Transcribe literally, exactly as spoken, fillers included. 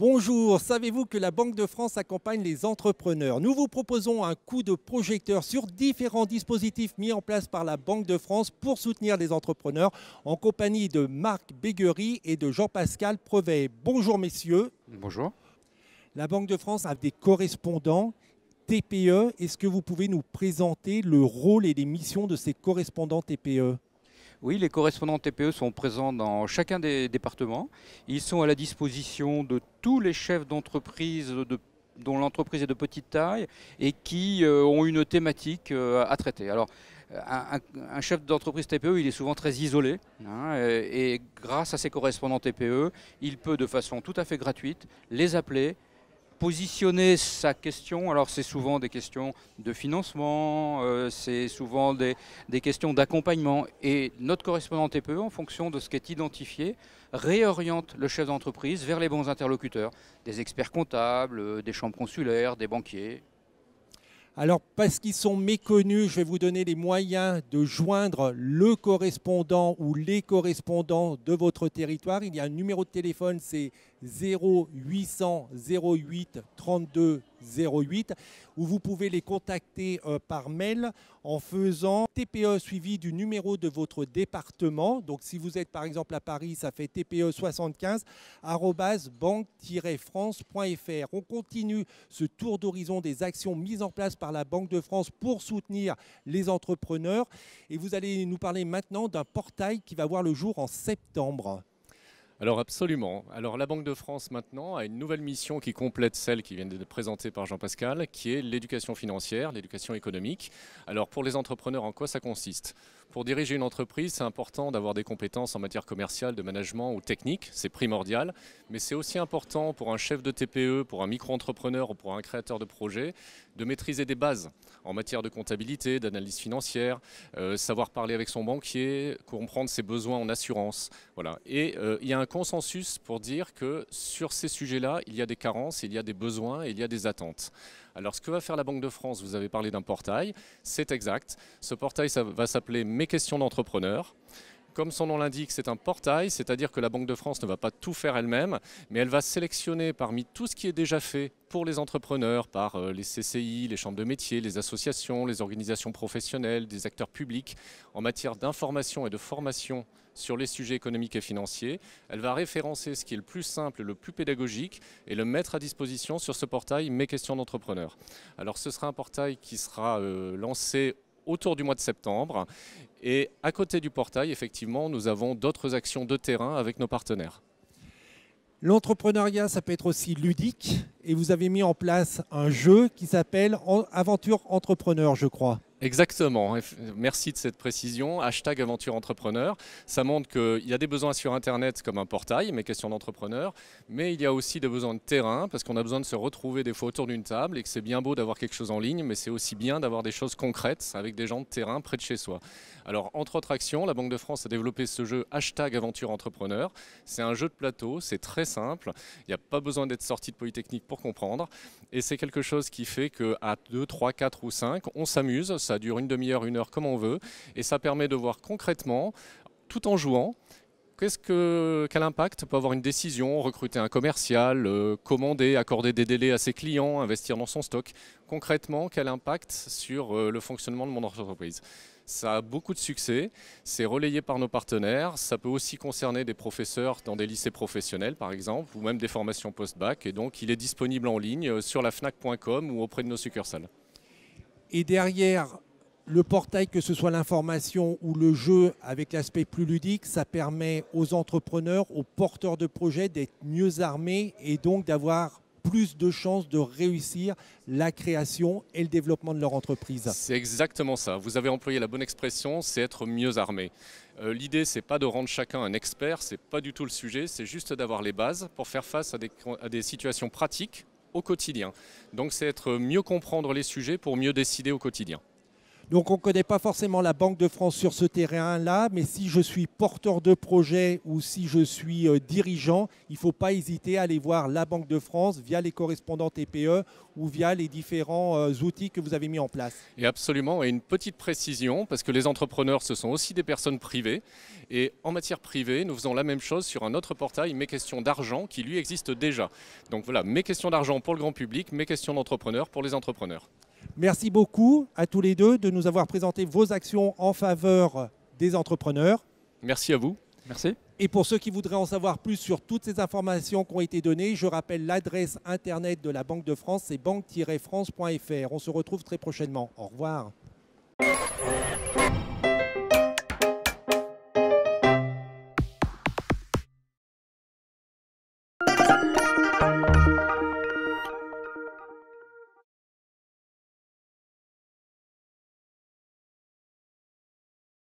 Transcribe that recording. Bonjour, savez-vous que la Banque de France accompagne les entrepreneurs? Nous vous proposons un coup de projecteur sur différents dispositifs mis en place par la Banque de France pour soutenir les entrepreneurs en compagnie de Marc Béguery et de Jean-Pascal Prevet. Bonjour messieurs. Bonjour. La Banque de France a des correspondants T P E. Est-ce que vous pouvez nous présenter le rôle et les missions de ces correspondants T P E? Oui, les correspondants T P E sont présents dans chacun des départements. Ils sont à la disposition de tous les chefs d'entreprise de, dont l'entreprise est de petite taille et qui euh, ont une thématique euh, à traiter. Alors, un, un chef d'entreprise T P E, il est souvent très isolé. Hein, et, et grâce à ces correspondants T P E, il peut de façon tout à fait gratuite les appeler, positionner sa question. Alors c'est souvent des questions de financement, euh, c'est souvent des, des questions d'accompagnement, et notre correspondant T P E, en fonction de ce qui est identifié, réoriente le chef d'entreprise vers les bons interlocuteurs, des experts comptables, euh, des chambres consulaires, des banquiers. Alors parce qu'ils sont méconnus, je vais vous donner les moyens de joindre le correspondant ou les correspondants de votre territoire. Il y a un numéro de téléphone, c'est zéro huit cents zéro huit trente-deux zéro huit, où vous pouvez les contacter euh, par mail en faisant T P E suivi du numéro de votre département. Donc si vous êtes par exemple à Paris, ça fait T P E soixante-quinze arobase banque tiret france point F R. On continue ce tour d'horizon des actions mises en place par la Banque de France pour soutenir les entrepreneurs. Et vous allez nous parler maintenant d'un portail qui va voir le jour en septembre. Alors absolument. Alors la Banque de France maintenant a une nouvelle mission qui complète celle qui vient d'être présentée par Jean-Pascal, qui est l'éducation financière, l'éducation économique. Alors pour les entrepreneurs, en quoi ça consiste? Pour diriger une entreprise, c'est important d'avoir des compétences en matière commerciale, de management ou technique, c'est primordial. Mais c'est aussi important pour un chef de T P E, pour un micro-entrepreneur ou pour un créateur de projet, de maîtriser des bases en matière de comptabilité, d'analyse financière, euh, savoir parler avec son banquier, comprendre ses besoins en assurance. Voilà. Et euh, il y a un consensus pour dire que sur ces sujets-là, il y a des carences, il y a des besoins, il y a des attentes. Alors ce que va faire la Banque de France, vous avez parlé d'un portail, c'est exact. Ce portail ça va s'appeler « Mes questions d'entrepreneurs ». Comme son nom l'indique, c'est un portail, c'est-à-dire que la Banque de France ne va pas tout faire elle-même, mais elle va sélectionner parmi tout ce qui est déjà fait pour les entrepreneurs, par les C C I, les chambres de métiers, les associations, les organisations professionnelles, des acteurs publics, en matière d'information et de formation sur les sujets économiques et financiers. Elle va référencer ce qui est le plus simple, le plus pédagogique, et le mettre à disposition sur ce portail « Mes questions d'entrepreneurs ». Alors ce sera un portail qui sera euh, lancé autour du mois de septembre. Et à côté du portail, effectivement, nous avons d'autres actions de terrain avec nos partenaires. L'entrepreneuriat, ça peut être aussi ludique. Et vous avez mis en place un jeu qui s'appelle Aventure Entrepreneur, je crois. Exactement. Merci de cette précision. Hashtag Aventure Entrepreneur. Ça montre qu'il y a des besoins sur Internet comme un portail, mes questions d'entrepreneurs, mais il y a aussi des besoins de terrain parce qu'on a besoin de se retrouver des fois autour d'une table et que c'est bien beau d'avoir quelque chose en ligne, mais c'est aussi bien d'avoir des choses concrètes avec des gens de terrain près de chez soi. Alors, entre autres actions, la Banque de France a développé ce jeu Hashtag Aventure Entrepreneur. C'est un jeu de plateau, c'est très simple. Il n'y a pas besoin d'être sorti de Polytechnique pour comprendre. Et c'est quelque chose qui fait qu'à deux, trois, quatre ou cinq, on s'amuse. Ça dure une demi-heure, une heure, comme on veut. Et ça permet de voir concrètement, tout en jouant, qu'est-ce que, quel impact peut avoir une décision, recruter un commercial, euh, commander, accorder des délais à ses clients, investir dans son stock. Concrètement, quel impact sur euh, le fonctionnement de mon entreprise? Ça a beaucoup de succès, c'est relayé par nos partenaires, ça peut aussi concerner des professeurs dans des lycées professionnels par exemple, ou même des formations post-bac, et donc il est disponible en ligne sur la F N A C point com ou auprès de nos succursales. Et derrière le portail, que ce soit l'information ou le jeu avec l'aspect plus ludique, ça permet aux entrepreneurs, aux porteurs de projets d'être mieux armés et donc d'avoir plus de chances de réussir la création et le développement de leur entreprise. C'est exactement ça. Vous avez employé la bonne expression, c'est être mieux armé. Euh, L'idée, c'est pas de rendre chacun un expert, c'est pas du tout le sujet, c'est juste d'avoir les bases pour faire face à des, à des situations pratiques au quotidien. Donc c'est être mieux comprendre les sujets pour mieux décider au quotidien. Donc on ne connaît pas forcément la Banque de France sur ce terrain-là, mais si je suis porteur de projet ou si je suis euh, dirigeant, il ne faut pas hésiter à aller voir la Banque de France via les correspondants T P E ou via les différents euh, outils que vous avez mis en place. Et absolument, et une petite précision, parce que les entrepreneurs, ce sont aussi des personnes privées, et en matière privée, nous faisons la même chose sur un autre portail, Mes questions d'argent, qui lui existe déjà. Donc voilà, Mes questions d'argent pour le grand public, Mes questions d'entrepreneurs pour les entrepreneurs. Merci beaucoup à tous les deux de nous avoir présenté vos actions en faveur des entrepreneurs. Merci à vous. Merci. Et pour ceux qui voudraient en savoir plus sur toutes ces informations qui ont été données, je rappelle l'adresse internet de la Banque de France, c'est banque tiret france point F R. On se retrouve très prochainement. Au revoir.